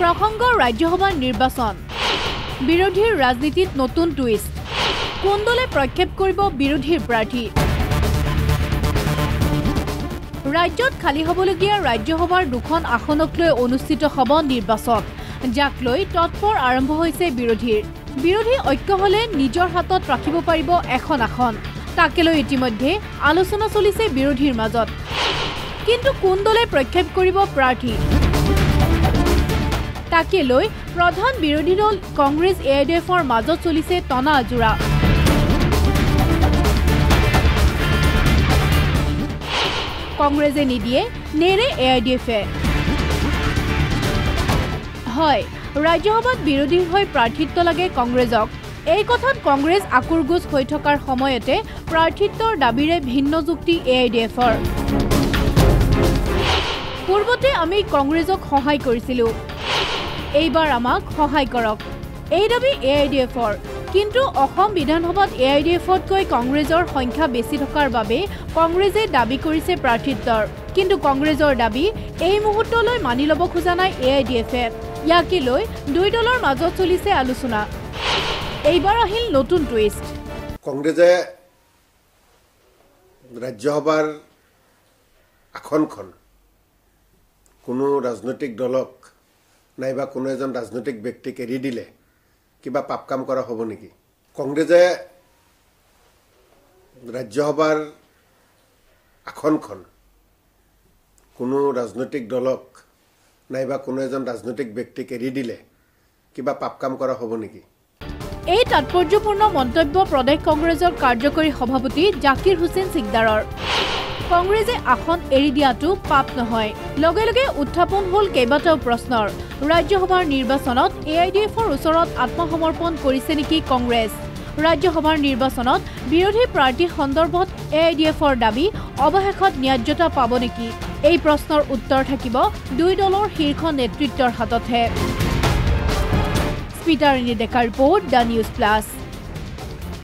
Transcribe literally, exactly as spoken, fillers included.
প্ৰসঙ্গ ৰাজ্যসভা নিৰ্বাচন বিৰোধীৰ ৰাজনীতিত নতুন টুইষ্ট কোন দলে প্ৰক্ষেপ কৰিব বিৰোধীৰ প্ৰাৰ্থী ৰাজ্যত খালি হ'বলগীয়া ৰাজ্যসভাৰ দুখন আসনক লৈ অনুষ্ঠিত হ'ব নিৰ্বাচন যাক লৈ তৎপৰ আৰম্ভ হৈছে বিৰোধীৰ বিৰোধী ঐক্য হলে নিজৰ হাতত ৰাখিব পাৰিব এখন আসন তাকে লৈ ইতিমধ্যে আলোচনা চলিছে বিৰোধীৰ মাজত কিন্তু কোন দলে প্ৰক্ষেপ কৰিব প্ৰাৰ্থী ताके लोई प्रधान विरोधी दल कांग्रेस एआईडीएफर মাজত চলিছে तना আজোৰা कांग्रेसे निदिए नेरे एआईडीएफए হয় ৰাজ্যসভাত বিৰোধীৰ হৈ প্ৰাৰ্থিত্ব লাগে কংগ্ৰেছক এই কথাত কংগ্ৰেছ আকুৰগুছ হৈ থকাৰ সময়তে প্ৰাৰ্থিত্বৰ দাবীৰে ভিন্ন যুক্তি এআইডীএফৰ পূৰ্বতে আমি কংগ্ৰেছক সহায় কৰিছিলো এইবাৰ আমাক সহায় কৰক এই দাবী এআইডিএফৰ কিন্তু অসম বিধানসভাত এআইডিএফতকৈ কংগ্ৰেছৰ সংখ্যা বেছি থকাৰ বাবে কংগ্ৰেছে দাবী কৰিছে প্ৰাৰ্থিত্বৰ কিন্তু কংগ্ৰেছৰ দাবী এই মুহূৰ্তলৈ মানি ল'ব খোজা নাই এআইডিএফে ইয়াকে লৈ দুই দলৰ মাজত চলিছে আলোচনা এইবাৰ আহিল নতুন টুইষ্ট কংগ্ৰেছে ৰাজ্যসভাৰ আসনখন কোনো ৰাজনৈতিক দলক নাইবা কোনো এজন ৰাজনৈতিক ব্যক্তিক এৰি দিলে কিবা পাপ কাম কৰা হ'ব নেকি কংগ্ৰেছে ৰাজ্যসভাৰ আসনখন কোনো ৰাজনৈতিক দলক নাইবা কোনো এজন ৰাজনৈতিক ব্যক্তিক এৰি দিলে কিবা পাপ কাম কৰা হ'ব নেকি এই তাৎপৰ্যপূৰ্ণ মন্তব্য প্ৰদেশ কংগ্ৰেছৰ কাৰ্যকৰী সভাপতি জাকিৰ হোসেন সিকদাৰৰ কংগ্ৰেছে আসন এৰি দিয়াটো পাপ নহয় লগে লগে উত্থাপন হল কেইবাটাও প্ৰশ্নৰ ৰাজ্যসভাৰ নিৰ্বাচনত এআইডিএফৰ ওচৰত আত্মসমৰ্পণ কৰিছে নেকি কংগ্ৰেছ ৰাজ্যসভাৰ নিৰ্বাচনত বিৰোধী প্ৰাৰ্থীৰ সন্দৰ্ভত এআইডিএফৰ দাবী অৱশেষত ন্যায্যতা পাব নেকি এই প্ৰশ্নৰ উত্তৰ থাকিব দুই দলৰ শীৰ্ষ নেতৃত্বৰ হাততহে স্পিটাৰ নিদেকাৰ ৰিপৰ্ট ডা নিউজ প্লাছ